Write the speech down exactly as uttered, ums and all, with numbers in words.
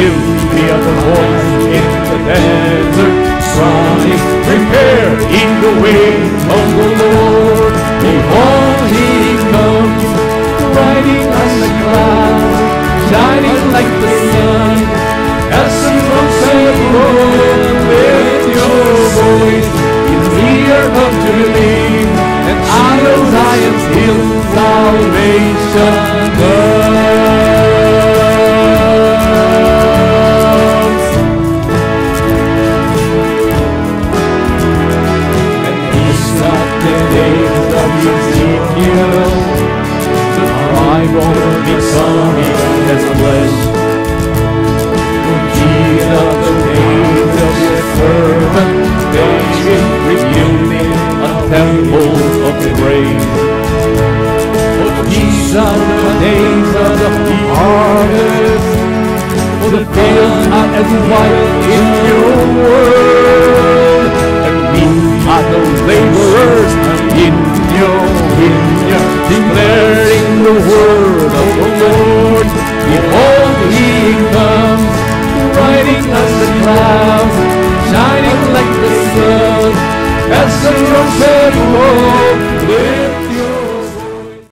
Give the other voice in the desert. Sonic, prepare in the way of the Lord. Behold, he comes, riding on the clouds, shining like the sun. As he comes and blows, with your voice in the ear of Jubilee, and out of Zion's hill, salvation comes. The fields are as white in your word.